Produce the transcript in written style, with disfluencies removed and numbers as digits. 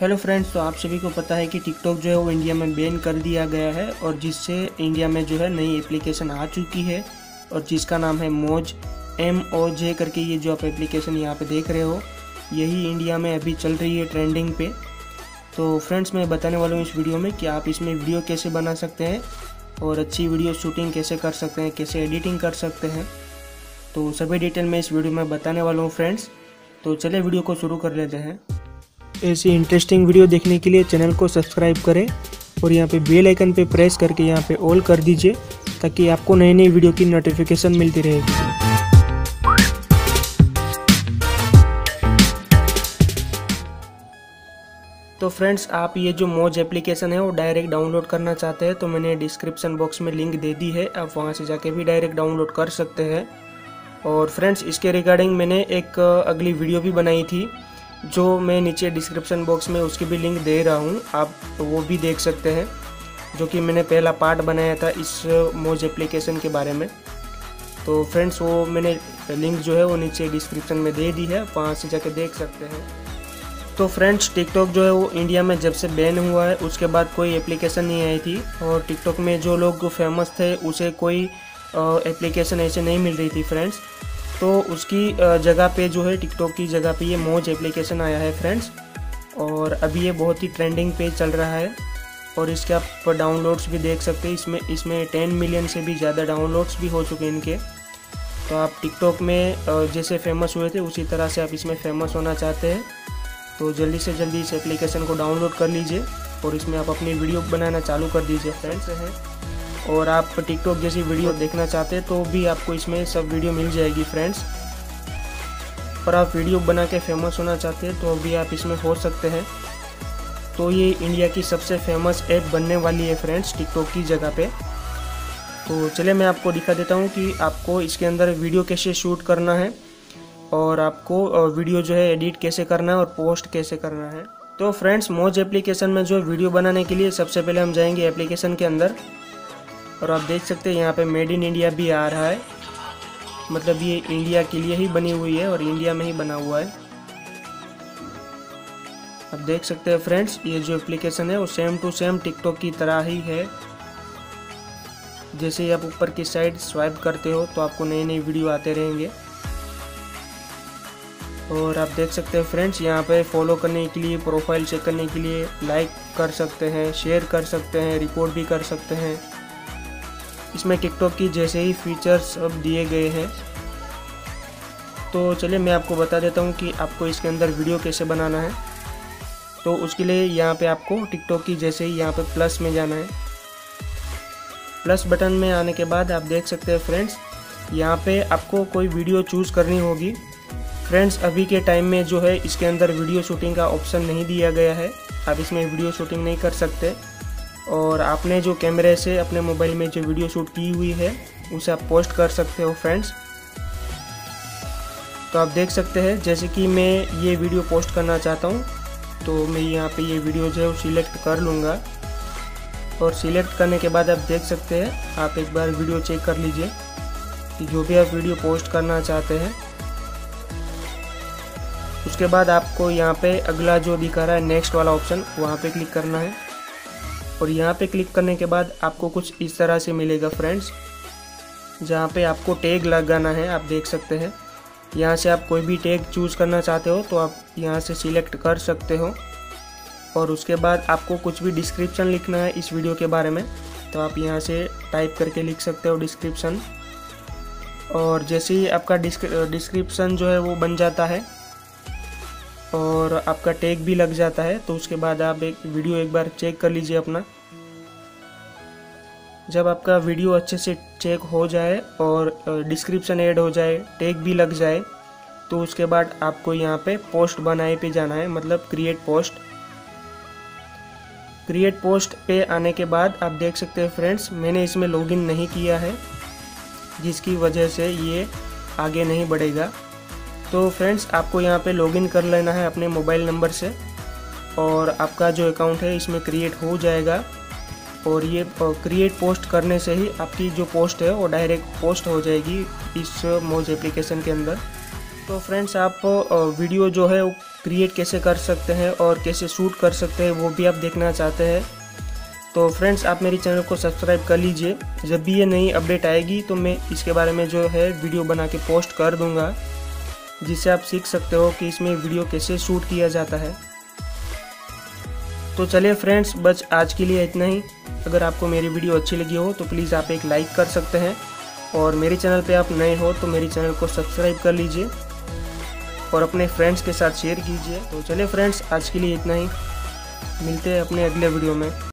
Hello friends, तो आप सभी को पता है कि टिकटॉक जो है वो इंडिया में बैन कर दिया गया है और जिससे इंडिया में जो है नई एप्लीकेशन आ चुकी है और जिसका नाम है मोज MOJ करके। ये जो आप एप्लीकेशन यहाँ पे देख रहे हो यही इंडिया में अभी चल रही है ट्रेंडिंग पे। तो फ्रेंड्स, मैं बताने वाला हूँ इस वीडियो में कि आप इसमें वीडियो कैसे बना सकते हैं और अच्छी वीडियो शूटिंग कैसे कर सकते हैं, कैसे एडिटिंग कर सकते हैं। तो सभी डिटेल मैं इस वीडियो में बताने वाला हूँ फ्रेंड्स। तो चलिए वीडियो को शुरू कर लेते हैं। ऐसी इंटरेस्टिंग वीडियो देखने के लिए चैनल को सब्सक्राइब करें और यहाँ पे बेल आइकन पे प्रेस करके यहाँ पे ऑल कर दीजिए ताकि आपको नई नई वीडियो की नोटिफिकेशन मिलती रहेगी। तो फ्रेंड्स, आप ये जो मोज एप्लीकेशन है वो डायरेक्ट डाउनलोड करना चाहते हैं तो मैंने डिस्क्रिप्शन बॉक्स में लिंक दे दी है, आप वहाँ से जाके भी डायरेक्ट डाउनलोड कर सकते हैं। और फ्रेंड्स, इसके रिगार्डिंग मैंने एक अगली वीडियो भी बनाई थी जो मैं नीचे डिस्क्रिप्शन बॉक्स में उसकी भी लिंक दे रहा हूँ, आप वो भी देख सकते हैं, जो कि मैंने पहला पार्ट बनाया था इस मोज एप्लीकेशन के बारे में। तो फ्रेंड्स, वो मैंने लिंक जो है वो नीचे डिस्क्रिप्शन में दे दी है, वहाँ से जाके देख सकते हैं। तो फ्रेंड्स, टिकटॉक जो है वो इंडिया में जब से बैन हुआ है उसके बाद कोई एप्लीकेशन नहीं आई थी और टिकटॉक में जो लोग फेमस थे उसे कोई एप्लीकेशन ऐसे नहीं मिल रही थी फ्रेंड्स। तो उसकी जगह पे जो है टिकटॉक की जगह पे ये मोज एप्लीकेशन आया है फ्रेंड्स और अभी ये बहुत ही ट्रेंडिंग पे चल रहा है और इसके आप डाउनलोड्स भी देख सकते हैं। इसमें 10 मिलियन से भी ज़्यादा डाउनलोड्स भी हो चुके हैं इनके। तो आप टिकटॉक में जैसे फेमस हुए थे उसी तरह से आप इसमें फेमस होना चाहते हैं तो जल्दी से जल्दी इस एप्लीकेशन को डाउनलोड कर लीजिए और इसमें आप अपनी वीडियो बनाना चालू कर दीजिए फ्रेंड्स है। और आप टिकटॉक जैसी वीडियो देखना चाहते हैं तो भी आपको इसमें सब वीडियो मिल जाएगी फ्रेंड्स। पर आप वीडियो बना के फेमस होना चाहते हैं तो भी आप इसमें हो सकते हैं। तो ये इंडिया की सबसे फेमस ऐप बनने वाली है फ्रेंड्स टिकटॉक की जगह पे। तो चलिए मैं आपको दिखा देता हूँ कि आपको इसके अंदर वीडियो कैसे शूट करना है और आपको वीडियो जो है एडिट कैसे करना है और पोस्ट कैसे करना है। तो फ्रेंड्स, मोज एप्लीकेशन में जो वीडियो बनाने के लिए सबसे पहले हम जाएंगे एप्लीकेशन के अंदर और आप देख सकते हैं यहाँ पे मेड इन इंडिया भी आ रहा है, मतलब ये इंडिया के लिए ही बनी हुई है और इंडिया में ही बना हुआ है। आप देख सकते हैं फ्रेंड्स, ये जो एप्लीकेशन है वो सेम टू सेम टिकटॉक की तरह ही है। जैसे ही आप ऊपर की साइड स्वाइप करते हो तो आपको नई नई वीडियो आते रहेंगे। और आप देख सकते हैं फ्रेंड्स, यहाँ पे फॉलो करने के लिए, प्रोफाइल चेक करने के लिए लाइक कर सकते हैं, शेयर कर सकते हैं, रिकॉर्ड भी कर सकते हैं। इसमें टिकटॉक की जैसे ही फीचर्स अब दिए गए हैं। तो चलिए मैं आपको बता देता हूँ कि आपको इसके अंदर वीडियो कैसे बनाना है। तो उसके लिए यहाँ पे आपको टिकटॉक की जैसे ही यहाँ पे प्लस में जाना है। प्लस बटन में आने के बाद आप देख सकते हैं फ्रेंड्स, यहाँ पे आपको कोई वीडियो चूज़ करनी होगी। फ्रेंड्स, अभी के टाइम में जो है इसके अंदर वीडियो शूटिंग का ऑप्शन नहीं दिया गया है, आप इसमें वीडियो शूटिंग नहीं कर सकते। और आपने जो कैमरे से अपने मोबाइल में जो वीडियो शूट की हुई है उसे आप पोस्ट कर सकते हो फ्रेंड्स। तो आप देख सकते हैं जैसे कि मैं ये वीडियो पोस्ट करना चाहता हूँ तो मैं यहाँ पे ये वीडियो जो है वो सिलेक्ट कर लूँगा और सिलेक्ट करने के बाद आप देख सकते हैं, आप एक बार वीडियो चेक कर लीजिए कि जो भी आप वीडियो पोस्ट करना चाहते हैं। उसके बाद आपको यहाँ पे अगला जो दिखा रहा है नेक्स्ट वाला ऑप्शन, वहाँ पे क्लिक करना है और यहाँ पे क्लिक करने के बाद आपको कुछ इस तरह से मिलेगा फ्रेंड्स, जहाँ पे आपको टैग लगाना है। आप देख सकते हैं यहाँ से आप कोई भी टैग चूज़ करना चाहते हो तो आप यहाँ से सिलेक्ट कर सकते हो और उसके बाद आपको कुछ भी डिस्क्रिप्शन लिखना है इस वीडियो के बारे में तो आप यहाँ से टाइप करके लिख सकते हो डिस्क्रिप्शन। और जैसे ही आपका डिस्क्रिप्शन जो है वो बन जाता है और आपका टैग भी लग जाता है तो उसके बाद आप एक वीडियो एक बार चेक कर लीजिए अपना। जब आपका वीडियो अच्छे से चेक हो जाए और डिस्क्रिप्शन ऐड हो जाए, टैग भी लग जाए तो उसके बाद आपको यहाँ पे पोस्ट बनाए पे जाना है, मतलब क्रिएट पोस्ट। क्रिएट पोस्ट पे आने के बाद आप देख सकते हैं फ्रेंड्स, मैंने इसमें लॉगिन नहीं किया है जिसकी वजह से ये आगे नहीं बढ़ेगा। तो फ्रेंड्स, आपको यहाँ पे लॉगिन कर लेना है अपने मोबाइल नंबर से और आपका जो अकाउंट है इसमें क्रिएट हो जाएगा और ये क्रिएट पोस्ट करने से ही आपकी जो पोस्ट है वो डायरेक्ट पोस्ट हो जाएगी इस मोज एप्लीकेशन के अंदर। तो फ्रेंड्स, आप वीडियो जो है क्रिएट कैसे कर सकते हैं और कैसे शूट कर सकते हैं वो भी आप देखना चाहते हैं तो फ्रेंड्स आप मेरे चैनल को सब्सक्राइब कर लीजिए। जब भी ये नई अपडेट आएगी तो मैं इसके बारे में जो है वीडियो बना के पोस्ट कर दूंगा, जिससे आप सीख सकते हो कि इसमें वीडियो कैसे शूट किया जाता है। तो चलिए फ्रेंड्स, बस आज के लिए इतना ही। अगर आपको मेरी वीडियो अच्छी लगी हो तो प्लीज़ आप एक लाइक कर सकते हैं और मेरे चैनल पे आप नए हो तो मेरे चैनल को सब्सक्राइब कर लीजिए और अपने फ्रेंड्स के साथ शेयर कीजिए। तो चलिए फ्रेंड्स, आज के लिए इतना ही। मिलते हैं अपने अगले वीडियो में।